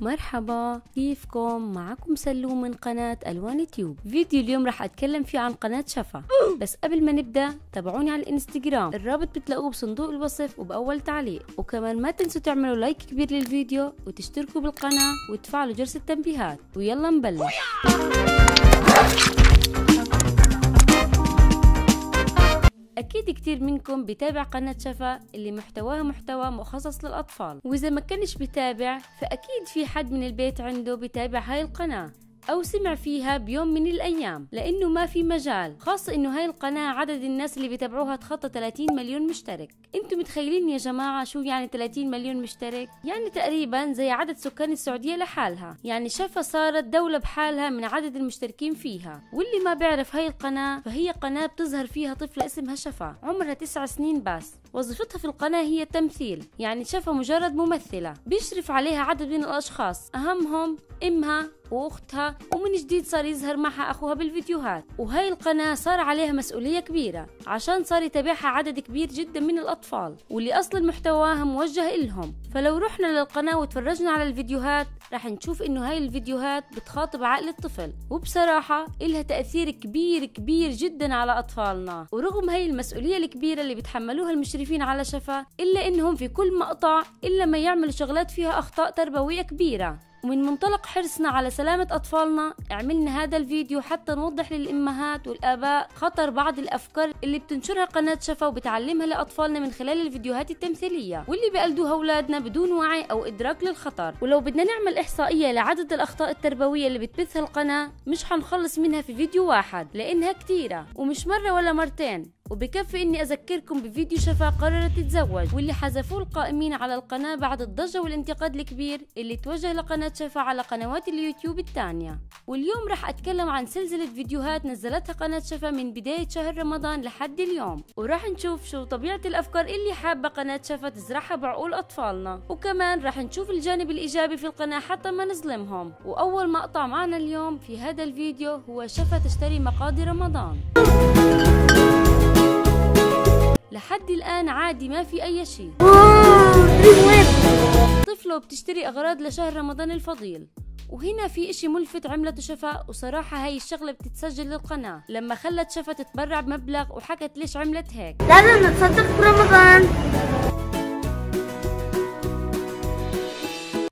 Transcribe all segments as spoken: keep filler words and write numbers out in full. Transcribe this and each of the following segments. مرحبا، كيفكم؟ معكم سلوم من قناة ألوان تيوب. فيديو اليوم راح أتكلم فيه عن قناة شفا، بس قبل ما نبدأ تابعوني على الانستجرام، الرابط بتلاقوه بصندوق الوصف وبأول تعليق، وكمان ما تنسوا تعملوا لايك كبير للفيديو وتشتركوا بالقناة وتفعلوا جرس التنبيهات، ويلا نبلش. أكيد كتير منكم بتابع قناة شفا اللي محتواها محتوى مخصص للأطفال، وإذا ما كانش بتابع فأكيد في حد من البيت عنده بتابع هاي القناة أو سمع فيها بيوم من الأيام، لأنه ما في مجال، خاصة إنه هاي القناة عدد الناس اللي بتابعوها تخطى ثلاثين مليون مشترك. أنتم متخيلين يا جماعة شو يعني ثلاثين مليون مشترك؟ يعني تقريبا زي عدد سكان السعودية لحالها، يعني شفا صارت دولة بحالها من عدد المشتركين فيها. واللي ما بيعرف هاي القناة فهي قناة بتظهر فيها طفلة اسمها شفا، عمرها تسع سنين بس، وظيفتها في القناة هي التمثيل، يعني شفا مجرد ممثلة، بيشرف عليها عدد من الأشخاص، أهمهم أمها وأختها، ومن جديد صار يظهر معها أخوها بالفيديوهات. وهاي القناة صار عليها مسؤولية كبيرة عشان صار يتابعها عدد كبير جدا من الأطفال، واللي أصلا محتواها موجه إلهم. فلو رحنا للقناة وتفرجنا على الفيديوهات راح نشوف إنه هاي الفيديوهات بتخاطب عقل الطفل، وبصراحة إلها تأثير كبير كبير جدا على أطفالنا. ورغم هاي المسؤولية الكبيرة اللي بتحملوها المشرفين على شفا، إلا إنهم في كل مقطع إلا ما يعملوا شغلات فيها أخطاء تربوية كبيرة. ومن منطلق حرصنا على سلامة أطفالنا عملنا هذا الفيديو حتى نوضح للأمهات والآباء خطر بعض الأفكار اللي بتنشرها قناة شفا وبتعلمها لأطفالنا من خلال الفيديوهات التمثيلية، واللي بقلدوها أولادنا بدون وعي أو إدراك للخطر. ولو بدنا نعمل إحصائية لعدد الأخطاء التربوية اللي بتبثها القناة مش حنخلص منها في فيديو واحد، لأنها كتيرة ومش مرة ولا مرتين. وبكفي اني اذكركم بفيديو شفا قررت تتزوج، واللي حذفوه القائمين على القناة بعد الضجة والانتقاد الكبير اللي توجه لقناة شفا على قنوات اليوتيوب الثانية. واليوم راح اتكلم عن سلسلة فيديوهات نزلتها قناة شفا من بداية شهر رمضان لحد اليوم، وراح نشوف شو طبيعة الافكار اللي حابة قناة شفا تزرعها بعقول اطفالنا، وكمان راح نشوف الجانب الايجابي في القناة حتى ما نظلمهم. واول مقطع معنا اليوم في هذا الفيديو هو شفا تشتري مقاضي رمضان. لحد الآن عادي ما في أي شيء، طفله بتشتري أغراض لشهر رمضان الفضيل. وهنا في اشي ملفت عملته شفا، وصراحة هاي الشغلة بتتسجل للقناة لما خلت شفا تتبرع بمبلغ وحكت ليش عملت هيك، لازم نتصدق برمضان.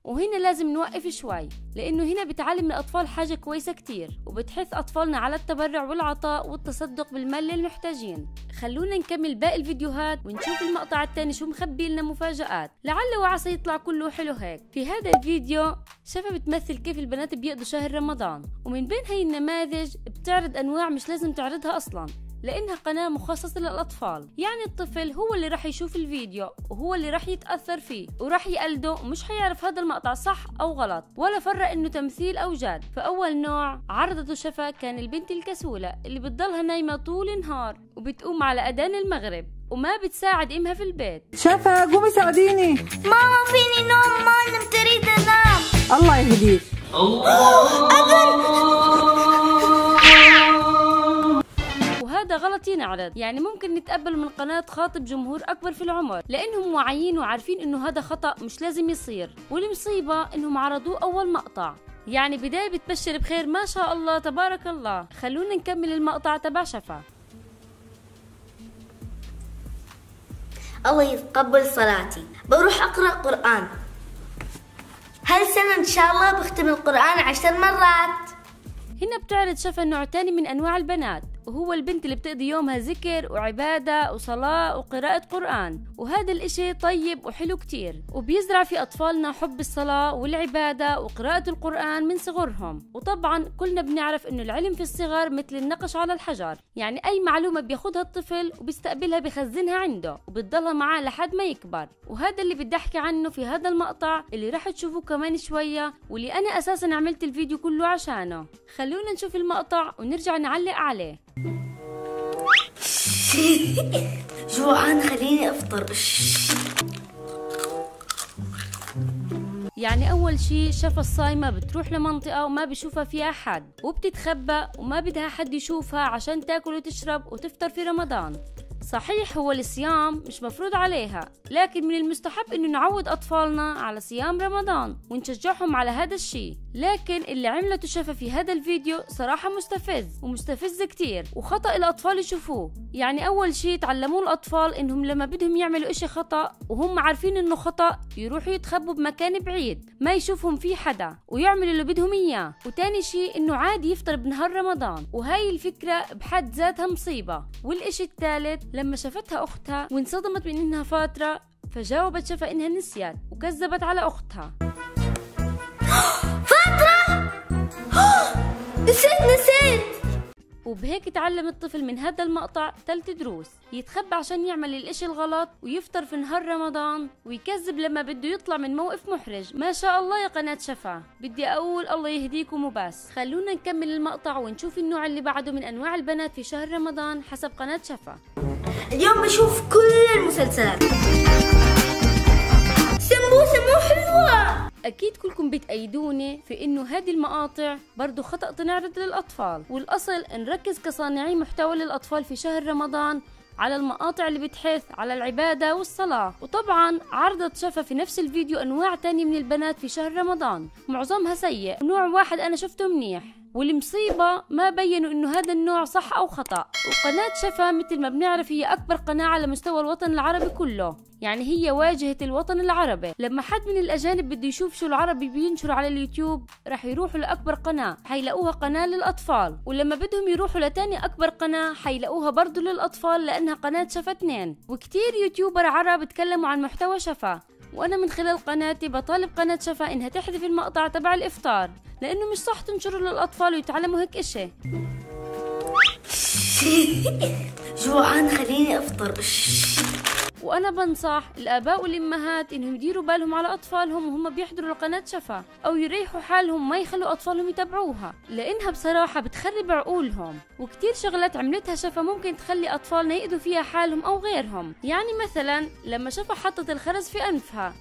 وهنا لازم نوقف شوي، لأنه هنا بتعلم الأطفال حاجة كويسة كتير، وبتحث أطفالنا على التبرع والعطاء والتصدق بالمال للمحتاجين. خلونا نكمل باقي الفيديوهات ونشوف المقطع التاني شو مخبي لنا مفاجآت، لعل وعسى يطلع كله حلو هيك. في هذا الفيديو شفا بتمثل كيف البنات بيقضوا شهر رمضان، ومن بين هاي النماذج بتعرض أنواع مش لازم تعرضها أصلاً، لأنها قناة مخصصة للأطفال، يعني الطفل هو اللي راح يشوف الفيديو وهو اللي راح يتأثر فيه وراح يقلده، ومش حيعرف هذا المقطع صح أو غلط ولا فرق إنه تمثيل أو جاد. فأول نوع عرضته شفا كان البنت الكسولة اللي بتضلها نايمة طول النهار وبتقوم على أذان المغرب وما بتساعد إمها في البيت. شفا قومي ساعديني، ماما فيني نوم، ما نمت أريد أنام. الله يهديك. هذا غلط ينعرض، يعني ممكن نتقبل من قناة تخاطب جمهور أكبر في العمر، لأنهم واعيين وعارفين إنه هذا خطأ مش لازم يصير. والمصيبة إنهم عرضوه أول مقطع، يعني بداية بتبشر بخير ما شاء الله تبارك الله. خلونا نكمل المقطع تبع شفا. الله يتقبل صلاتي، بروح أقرأ قرآن، هالسنة إن شاء الله بختم القرآن عشر مرات. هنا بتعرض شفا نوع تاني من أنواع البنات، وهو البنت اللي بتقضي يومها ذكر وعبادة وصلاة وقراءة قرآن، وهذا الاشي طيب وحلو كتير، وبيزرع في أطفالنا حب الصلاة والعبادة وقراءة القرآن من صغرهم. وطبعا كلنا بنعرف انه العلم في الصغر مثل النقش على الحجر، يعني أي معلومة بياخدها الطفل وبيستقبلها بيخزنها عنده وبتضلها معاه لحد ما يكبر. وهذا اللي بدي أحكي عنه في هذا المقطع اللي راح تشوفوه كمان شوية، واللي أنا أساسا عملت الفيديو كله عشانه. خلونا نشوف المقطع ونرجع نعلق عليه. جوعان خليني افطر. يعني اول شي شفا الصايمة بتروح لمنطقة وما بشوفها فيها حد، وبتتخبى وما بدها حد يشوفها عشان تاكل وتشرب وتفطر في رمضان. صحيح هو الصيام مش مفروض عليها، لكن من المستحب انه نعود اطفالنا على صيام رمضان ونشجعهم على هذا الشيء. لكن اللي عملته شفا في هذا الفيديو صراحة مستفز ومستفز كتير وخطأ الاطفال يشوفوه. يعني اول شيء تعلموا الاطفال انهم لما بدهم يعملوا اشي خطأ وهم عارفين انه خطأ يروحوا يتخبوا بمكان بعيد ما يشوفهم فيه حدا ويعملوا اللي بدهم اياه. وتاني شيء انه عادي يفطر بنهار رمضان، وهاي الفكرة بحد ذاتها مصيبة. والاشي الثالث لما شافتها اختها وانصدمت من انها فاطرة، فجاوبت شفا انها نسيت وكذبت على اختها. فاطرة نسيت نسيت وبهيك تعلم الطفل من هذا المقطع ثلاث دروس: يتخبى عشان يعمل الاشي الغلط، ويفطر في نهار رمضان، ويكذب لما بده يطلع من موقف محرج. ما شاء الله يا قناة شفا، بدي اقول الله يهديكم وبس. خلونا نكمل المقطع ونشوف النوع اللي بعده من انواع البنات في شهر رمضان حسب قناة شفا. اليوم بشوف كل المسلسلات. سمو سمو حلوة. أكيد كلكم بتأيدوني في إنه هذه المقاطع برضو خطأ تنعرض للأطفال، والأصل نركز كصانعي محتوى للأطفال في شهر رمضان على المقاطع اللي بتحث على العبادة والصلاة. وطبعا عرضت شفا في نفس الفيديو أنواع تانية من البنات في شهر رمضان، معظمها سيء، ونوع واحد أنا شفته منيح. والمصيبة ما بينوا انه هذا النوع صح او خطأ. وقناة شفا مثل ما بنعرف هي اكبر قناة على مستوى الوطن العربي كله، يعني هي واجهة الوطن العربي. لما حد من الاجانب بده يشوف شو العربي بينشر على اليوتيوب راح يروحوا لاكبر قناة، حيلاقوها قناة للاطفال. ولما بدهم يروحوا لتاني اكبر قناة حيلاقوها برضو للاطفال لانها قناة شفا اثنين. وكتير يوتيوبر عرب اتكلموا عن محتوى شفا، وانا من خلال قناتي بطالب قناة شفا انها تحذف المقطع تبع الافطار لانه مش صح تنشره للاطفال ويتعلموا هيك اشي. جوعان خليني افطر. وانا بنصح الاباء والامهات انهم يديروا بالهم على اطفالهم وهم بيحضروا لقناة شفا، او يريحوا حالهم ما يخلوا اطفالهم يتابعوها لانها بصراحه بتخرب عقولهم. وكتير شغلات عملتها شفا ممكن تخلي اطفالنا يأذوا فيها حالهم او غيرهم. يعني مثلا لما شفا حطت الخرز في انفها،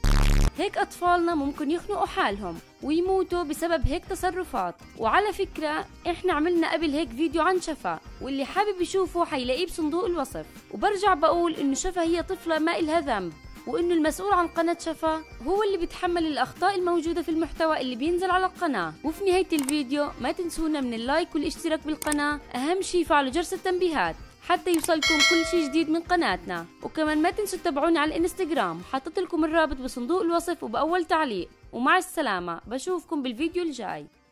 هيك اطفالنا ممكن يخنقوا حالهم ويموتوا بسبب هيك تصرفات. وعلى فكرة احنا عملنا قبل هيك فيديو عن شفا، واللي حابب يشوفه حيلاقيه بصندوق الوصف. وبرجع بقول انه شفا هي طفلة ما إلها ذنب، وانه المسؤول عن قناة شفا هو اللي بيتحمل الاخطاء الموجودة في المحتوى اللي بينزل على القناة. وفي نهاية الفيديو ما تنسونا من اللايك والاشتراك بالقناة، اهم شي فعلوا جرس التنبيهات حتى يوصلكم كل شيء جديد من قناتنا. وكمان ما تنسوا تتابعونا على الانستجرام، حطيت لكم الرابط بصندوق الوصف وبأول تعليق. ومع السلامة، بشوفكم بالفيديو الجاي.